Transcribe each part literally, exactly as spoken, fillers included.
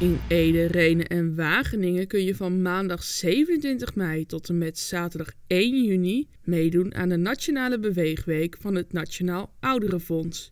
In Ede, Rhenen en Wageningen kun je van maandag zevenentwintig mei tot en met zaterdag één juni meedoen aan de Nationale Beweegweek van het Nationaal Ouderenfonds.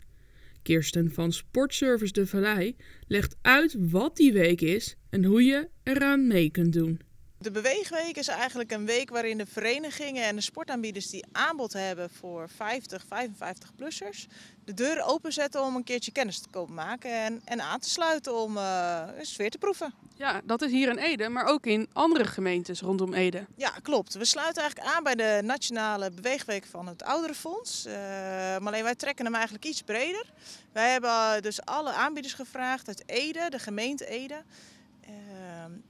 Kirsten van Sportservice De Vallei legt uit wat die week is en hoe je eraan mee kunt doen. De Beweegweek is eigenlijk een week waarin de verenigingen en de sportaanbieders die aanbod hebben voor vijftig, vijfenvijftig-plussers de deuren openzetten om een keertje kennis te komen maken en, en aan te sluiten om uh, een sfeer te proeven. Ja, dat is hier in Ede, maar ook in andere gemeentes rondom Ede. Ja, klopt. We sluiten eigenlijk aan bij de Nationale Beweegweek van het Ouderenfonds. Uh, maar alleen wij trekken hem eigenlijk iets breder. Wij hebben dus alle aanbieders gevraagd uit Ede, de gemeente Ede.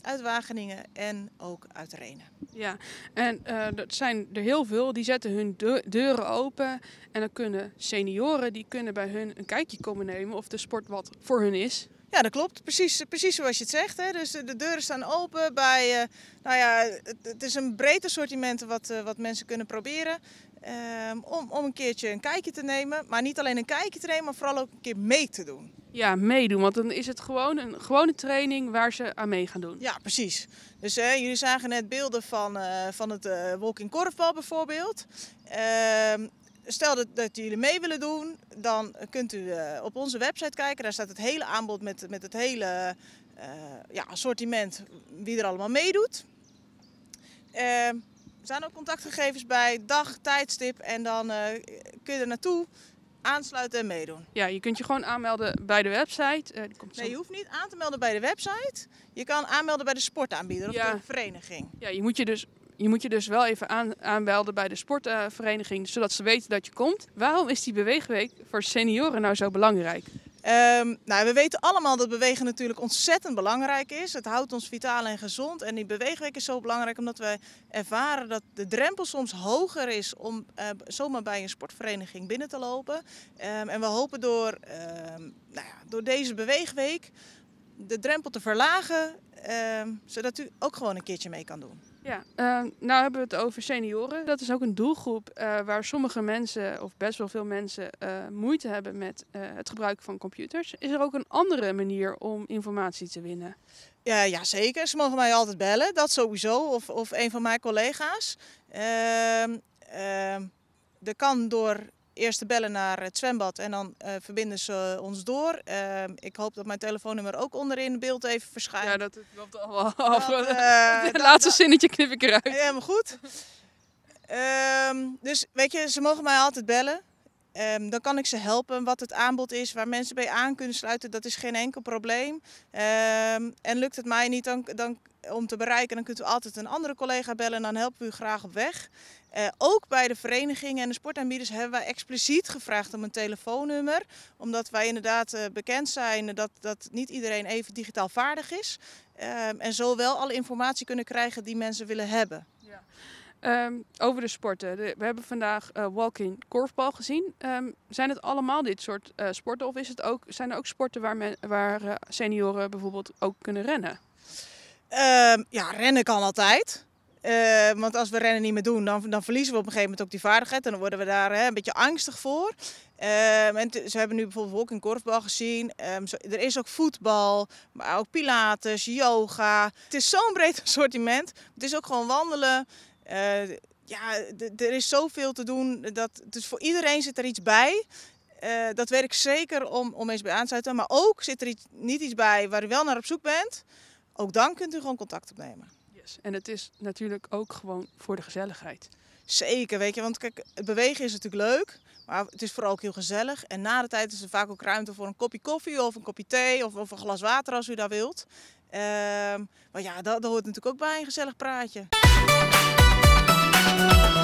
Uit Wageningen en ook uit Rhenen. Ja, en uh, dat zijn er heel veel. Die zetten hun deuren open en dan kunnen senioren die kunnen bij hun een kijkje komen nemen of de sport wat voor hun is. Ja, dat klopt. Precies, precies zoals je het zegt. Hè. Dus de deuren staan open bij, uh, nou ja, het, het is een breed assortiment wat, uh, wat mensen kunnen proberen. Um, om, om een keertje een kijkje te nemen. Maar niet alleen een kijkje te nemen, maar vooral ook een keer mee te doen. Ja, meedoen. Want dan is het gewoon een gewone training waar ze aan mee gaan doen. Ja, precies. Dus hè, jullie zagen net beelden van, uh, van het uh, walking korfbal bijvoorbeeld. Uh, stel dat, dat jullie mee willen doen, dan kunt u uh, op onze website kijken. Daar staat het hele aanbod met, met het hele uh, ja, assortiment wie er allemaal meedoet. Uh, Er staan ook contactgegevens bij, dag, tijdstip en dan uh, kun je er naartoe aansluiten en meedoen. Ja, je kunt je gewoon aanmelden bij de website. Uh, komt nee, je hoeft niet aan te melden bij de website. Je kan aanmelden bij de sportaanbieder of ja. De vereniging. Ja, je moet je dus, je moet je dus wel even aan, aanmelden bij de sportvereniging, uh, zodat ze weten dat je komt. Waarom is die Beweegweek voor senioren nou zo belangrijk? Um, nou, we weten allemaal dat bewegen natuurlijk ontzettend belangrijk is. Het houdt ons vitaal en gezond. En die Beweegweek is zo belangrijk omdat we ervaren dat de drempel soms hoger is om uh, zomaar bij een sportvereniging binnen te lopen. Um, en we hopen door, um, nou ja, door deze Beweegweek de drempel te verlagen, um, zodat u ook gewoon een keertje mee kan doen. Ja, uh, nou hebben we het over senioren. Dat is ook een doelgroep uh, waar sommige mensen, of best wel veel mensen, uh, moeite hebben met uh, het gebruik van computers. Is er ook een andere manier om informatie te winnen? Ja, ja, zeker. Ze mogen mij altijd bellen, dat sowieso, of, of een van mijn collega's. Uh, uh, dat kan door eerst te bellen naar het zwembad en dan uh, verbinden ze ons door. Uh, ik hoop dat mijn telefoonnummer ook onderin beeld even verschijnt. Ja, dat loopt allemaal af. Het uh, laatste zinnetje knip ik eruit. Helemaal goed. Um, dus weet je, ze mogen mij altijd bellen. Um, dan kan ik ze helpen wat het aanbod is, waar mensen bij aan kunnen sluiten. Dat is geen enkel probleem. Um, en lukt het mij niet dan, dan, om te bereiken, dan kunt u altijd een andere collega bellen. En dan helpen we u graag op weg. Uh, ook bij de verenigingen en de sportaanbieders hebben wij expliciet gevraagd om een telefoonnummer. Omdat wij inderdaad uh, bekend zijn dat, dat niet iedereen even digitaal vaardig is. Um, en zo wel alle informatie kunnen krijgen die mensen willen hebben. Ja. Um, over de sporten. De, we hebben vandaag uh, walking korfbal gezien. Um, zijn het allemaal dit soort uh, sporten of is het ook, zijn er ook sporten waar, men, waar uh, senioren bijvoorbeeld ook kunnen rennen? Um, ja, rennen kan altijd. Uh, want als we rennen niet meer doen, dan, dan verliezen we op een gegeven moment ook die vaardigheid. En dan worden we daar hè, een beetje angstig voor. Um, en ze hebben nu bijvoorbeeld ook in korfbal gezien. Um, zo, er is ook voetbal, maar ook pilates, yoga. Het is zo'n breed assortiment. Het is ook gewoon wandelen. Uh, ja, er is zoveel te doen. Dat, dus voor iedereen zit er iets bij. Uh, dat weet ik zeker om, om eens bij aan te sluiten. Maar ook zit er iets, niet iets bij waar u wel naar op zoek bent. Ook dan kunt u gewoon contact opnemen. Yes. En het is natuurlijk ook gewoon voor de gezelligheid. Zeker, weet je. Want kijk, het bewegen is natuurlijk leuk. Maar het is vooral ook heel gezellig. En na de tijd is er vaak ook ruimte voor een kopje koffie of een kopje thee. Of, of een glas water als u dat wilt. Uh, maar ja, dat, dat hoort natuurlijk ook bij een gezellig praatje. We'll be right back.